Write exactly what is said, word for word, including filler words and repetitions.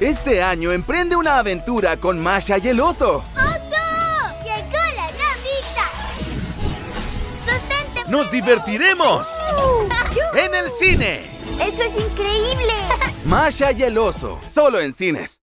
Este año emprende una aventura con Masha y el oso. ¡Oso! ¡Llegó la Navidad! ¡Sostente! ¡Nos divertiremos! Uh, ¡En el cine! ¡Eso es increíble! Masha y el oso, solo en cines.